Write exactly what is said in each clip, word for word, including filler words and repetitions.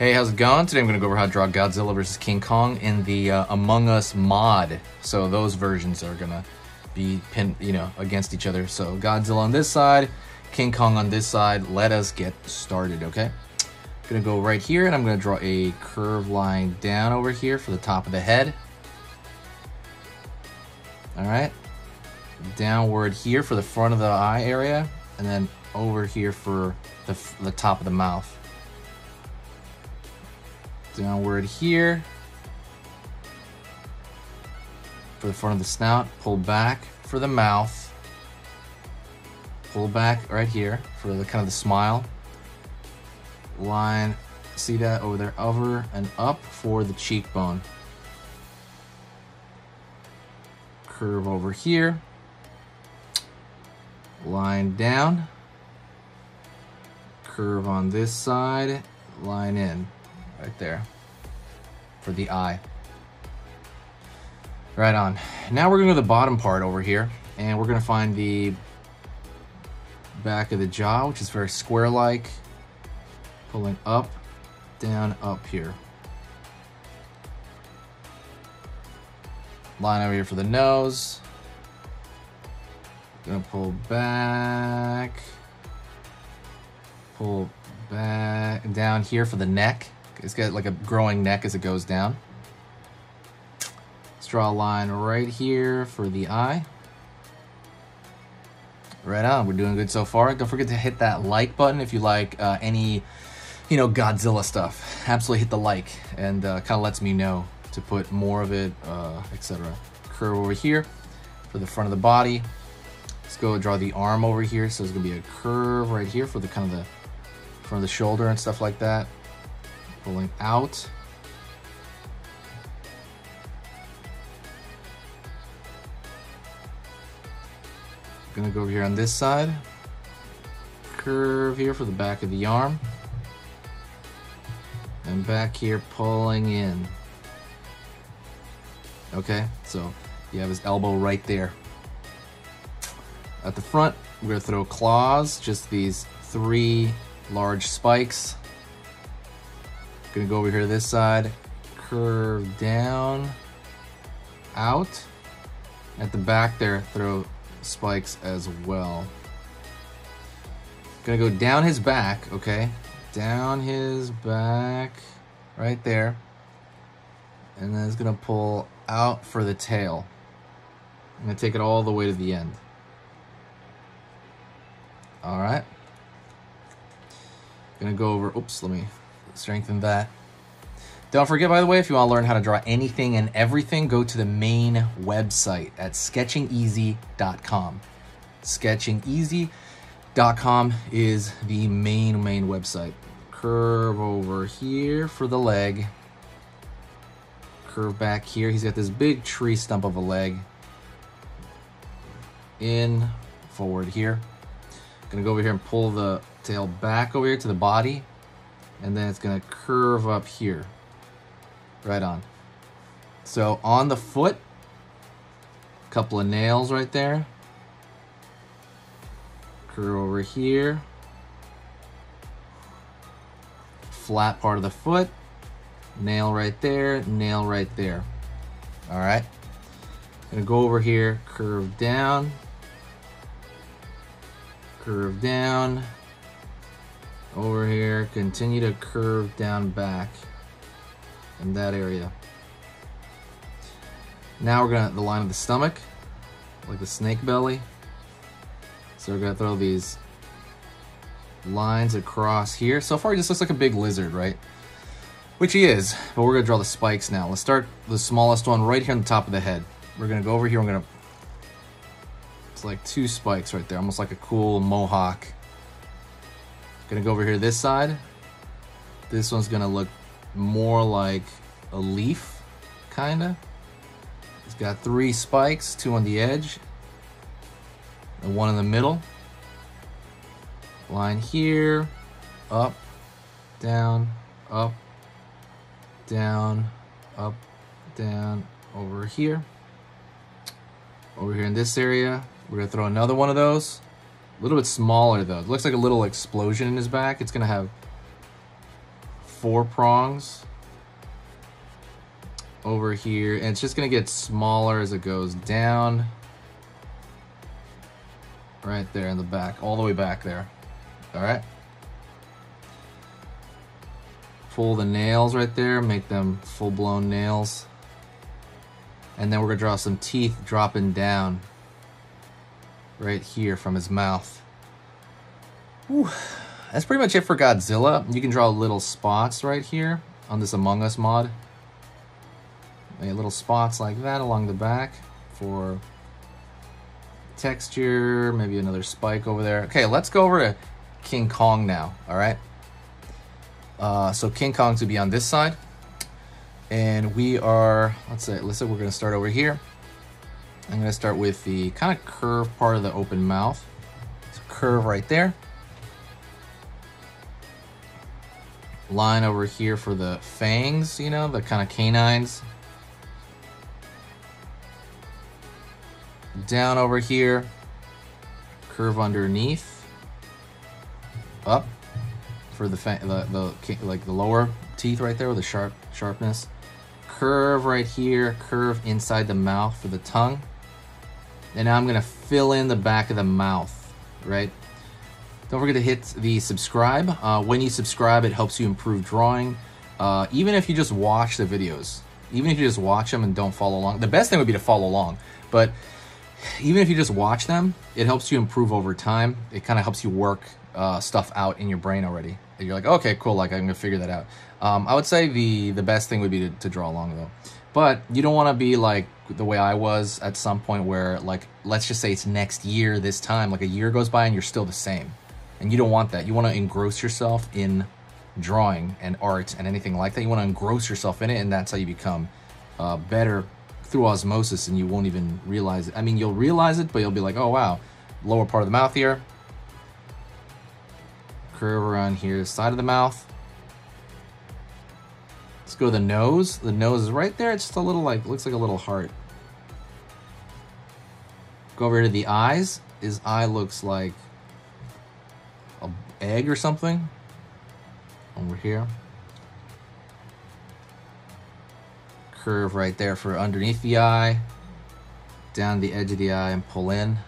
Hey, how's it going? Today I'm going to go over how to draw Godzilla versus King Kong in the uh, Among Us mod. So those versions are going to be pinned, you know, against each other. So Godzilla on this side, King Kong on this side. Let us get started, okay? I'm going to go right here and I'm going to draw a curve line down over here for the top of the head. All right. Downward here for the front of the eye area and then over here for the, the top of the mouth. Downward here for the front of the snout, pull back for the mouth, pull back right here for the kind of the smile line, see that over there, over and up for the cheekbone, curve over here, line down, curve on this side, line in right there for the eye. Right on. Now we're gonna go to the bottom part over here and we're gonna find the back of the jaw, which is very square-like, pulling up, down, up here. Line over here for the nose. Gonna pull back, pull back, down here for the neck. It's got like a growing neck as it goes down. Let's draw a line right here for the eye. Right on, we're doing good so far. Don't forget to hit that like button if you like uh, any, you know, Godzilla stuff. Absolutely hit the like, and uh, kind of lets me know to put more of it, uh, et cetera. Curve over here for the front of the body. Let's go draw the arm over here. So there's gonna be a curve right here for the kind of the front of the shoulder and stuff like that. Pulling out, I'm gonna go over here on this side, curve here for the back of the arm, and back here pulling in. Okay, so you have his elbow right there. At the front, we're gonna throw claws, just these three large spikes. Gonna go over here to this side, curve down, out. At the back there, throw spikes as well. Gonna go down his back, okay? Down his back, right there. And then it's gonna pull out for the tail. I'm gonna take it all the way to the end. All right. Gonna go over, oops, let me, strengthen that. Don't forget, by the way, if you want to learn how to draw anything and everything, go to the main website at sketching easy dot com. sketching easy dot com is the main, main website. Curve over here for the leg. Curve back here. He's got this big tree stump of a leg. In, forward here. Gonna go over here and pull the tail back over here to the body. And then it's gonna curve up here, right on. So on the foot, couple of nails right there. Curve over here. Flat part of the foot, nail right there, nail right there. All right, gonna go over here, curve down, curve down, over here, continue to curve down back in that area. Now we're gonna the line of the stomach, like the snake belly. So we're gonna throw these lines across here. So far he just looks like a big lizard, right? Which he is, but we're gonna draw the spikes now. Let's start the smallest one right here on the top of the head. We're gonna go over here, I'm gonna, it's like two spikes right there, almost like a cool mohawk. Gonna go over here this side. This one's gonna look more like a leaf, kinda. It's got three spikes, two on the edge, and one in the middle. Line here, up, down, up, down, up, down, over here. Over here in this area, we're gonna throw another one of those. A little bit smaller though. It looks like a little explosion in his back. It's gonna have four prongs over here, and it's just gonna get smaller as it goes down. Right there in the back, all the way back there. All right. Pull the nails right there, make them full-blown nails. And then we're gonna draw some teeth dropping down right here from his mouth. Whew. That's pretty much it for Godzilla. You can draw little spots right here on this Among Us mod. Make little spots like that along the back for texture, maybe another spike over there. Okay, let's go over to King Kong now, all right? Uh, so King Kong's gonna be on this side, and we are, let's say, let's say we're gonna start over here. I'm gonna start with the kind of curved part of the open mouth. So curve right there. Line over here for the fangs, you know, the kind of canines. Down over here, curve underneath, up for the, the the like the lower teeth right there with the sharp sharpness, curve right here, curve inside the mouth for the tongue, and now I'm gonna fill in the back of the mouth, right? Don't forget to hit the subscribe. Uh, when you subscribe, it helps you improve drawing. Uh, even if you just watch the videos, even if you just watch them and don't follow along, the best thing would be to follow along, but even if you just watch them, it helps you improve over time. It kind of helps you work uh, stuff out in your brain already. And you're like, okay, cool, like I'm gonna figure that out. Um, I would say the, the best thing would be to, to draw along though. But you don't wanna be like the way I was at some point where like, let's just say it's next year this time, like a year goes by and you're still the same. And you don't want that. You wanna engross yourself in drawing and art and anything like that. You wanna engross yourself in it, and that's how you become uh, better through osmosis, and you won't even realize it. I mean, you'll realize it, but you'll be like, oh wow, lower part of the mouth here, curve around here, side of the mouth. Let's go to the nose. The nose is right there. It's just a little like, looks like a little heart. Go over to the eyes. His eye looks like an egg or something. Over here. Curve right there for underneath the eye, down the edge of the eye and pull in.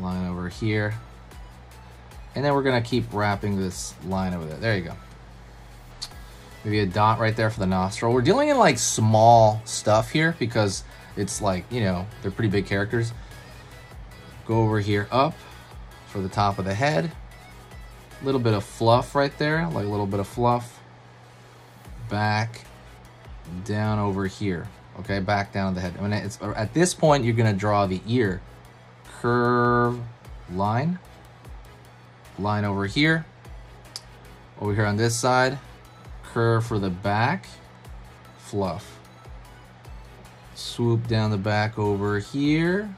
Line over here. And then we're gonna keep wrapping this line over there. There you go. Maybe a dot right there for the nostril. We're dealing in like small stuff here because it's like, you know, they're pretty big characters. Go over here up for the top of the head. A little bit of fluff right there, like a little bit of fluff. Back down over here, okay? Back down the head. I mean, it's, at this point, you're gonna draw the ear. Curve, line, line over here. Over here on this side, curve for the back, fluff. Swoop down the back over here.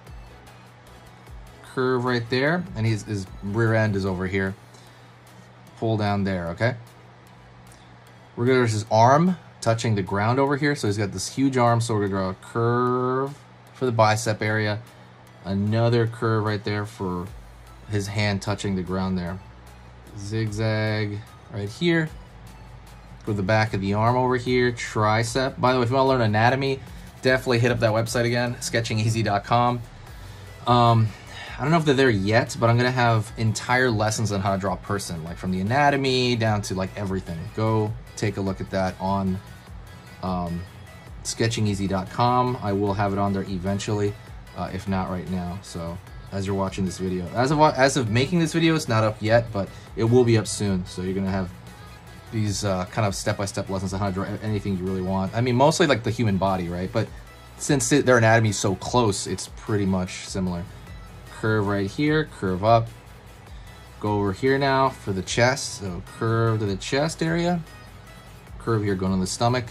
Curve right there, and his, his rear end is over here. Pull down there, okay? We're gonna, there's his arm touching the ground over here. So he's got this huge arm. So we're gonna draw a curve for the bicep area. Another curve right there for his hand touching the ground there. Zigzag right here. Go to the back of the arm over here, tricep. By the way, if you wanna learn anatomy, definitely hit up that website again, sketching easy dot com. Um, I don't know if they're there yet, but I'm gonna have entire lessons on how to draw a person, like from the anatomy down to like everything. Go take a look at that on um, sketching easy dot com. I will have it on there eventually, uh, if not right now. So as you're watching this video, as of, as of making this video, it's not up yet, but it will be up soon. So you're gonna have these uh, kind of step-by-step lessons on how to draw anything you really want. I mean, mostly like the human body, right? But since it, their anatomy is so close, it's pretty much similar. Curve right here, curve up. Go over here now for the chest. So curve to the chest area. Curve here going on the stomach.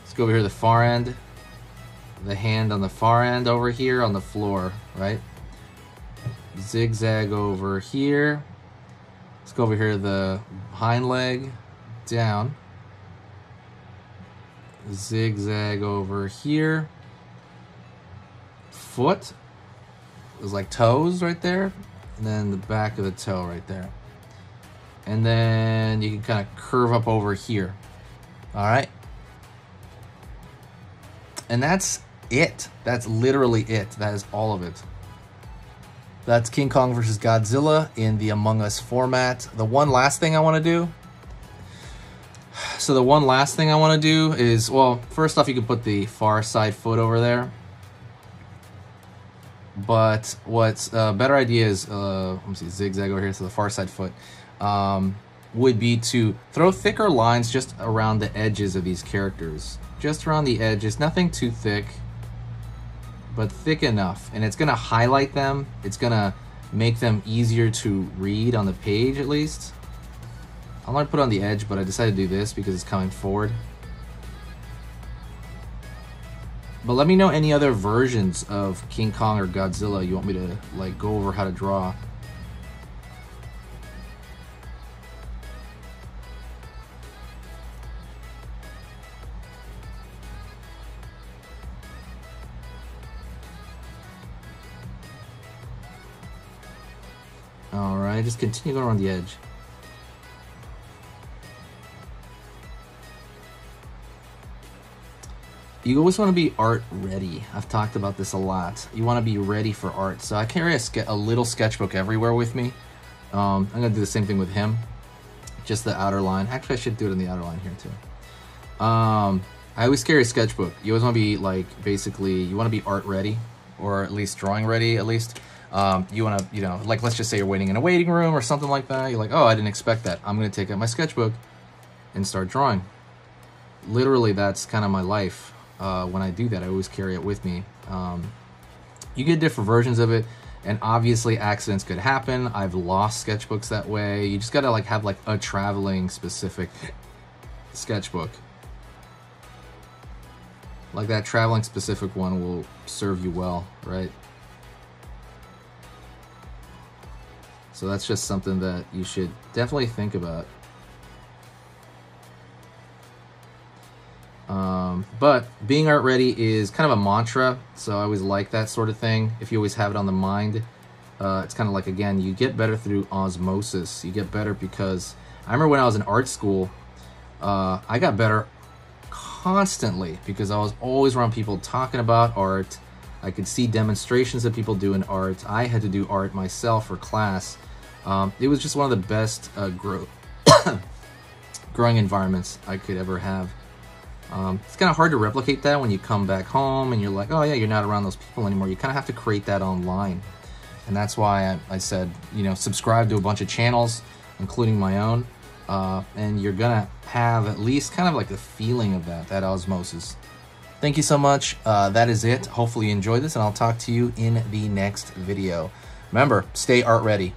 Let's go over here to the far end. The hand on the far end over here on the floor, right? Zigzag over here. Let's go over here to the hind leg, down. Zigzag over here. Foot, it was like toes right there, and then the back of the toe right there. And then you can kind of curve up over here. All right. And that's it. That's literally it. That is all of it. That's King Kong versus Godzilla in the Among Us format. The one last thing I want to do. So the one last thing I want to do is, well, first off, you can put the far side foot over there. But what's a better idea is, uh, let me see, zigzag over here, so the far side foot, um, would be to throw thicker lines just around the edges of these characters. Just around the edges, nothing too thick, but thick enough. And it's going to highlight them. It's going to make them easier to read on the page, at least. I'm going to put it on the edge, but I decided to do this because it's coming forward. But let me know any other versions of King Kong or Godzilla you want me to like go over how to draw. All right, just continue going around the edge. You always want to be art ready. I've talked about this a lot. You want to be ready for art. So I carry a, a little sketchbook everywhere with me. Um, I'm gonna do the same thing with him. Just the outer line. Actually, I should do it in the outer line here too. Um, I always carry a sketchbook. You always want to be like, basically, you want to be art ready, or at least drawing ready, at least. Um, you want to, you know, like let's just say you're waiting in a waiting room or something like that. You're like, oh, I didn't expect that. I'm gonna take out my sketchbook and start drawing. Literally, that's kind of my life. Uh, when I do that, I always carry it with me. Um, you get different versions of it, and obviously accidents could happen. I've lost sketchbooks that way. You just gotta like have like a traveling specific sketchbook. Like that traveling specific one will serve you well, right? So that's just something that you should definitely think about. Um, but being art ready is kind of a mantra, so I always like that sort of thing. If you always have it on the mind, uh, it's kind of like, again, you get better through osmosis. You get better because I remember when I was in art school, uh, I got better constantly because I was always around people talking about art. I could see demonstrations that people do in art. I had to do art myself for class. Um, it was just one of the best uh, grow growing environments I could ever have. Um, it's kind of hard to replicate that when you come back home and you're like, oh yeah, you're not around those people anymore. You kind of have to create that online. And that's why I, I said, you know, subscribe to a bunch of channels, including my own. Uh, and you're going to have at least kind of like the feeling of that, that osmosis. Thank you so much. Uh, that is it. Hopefully you enjoyed this, and I'll talk to you in the next video. Remember, stay art ready.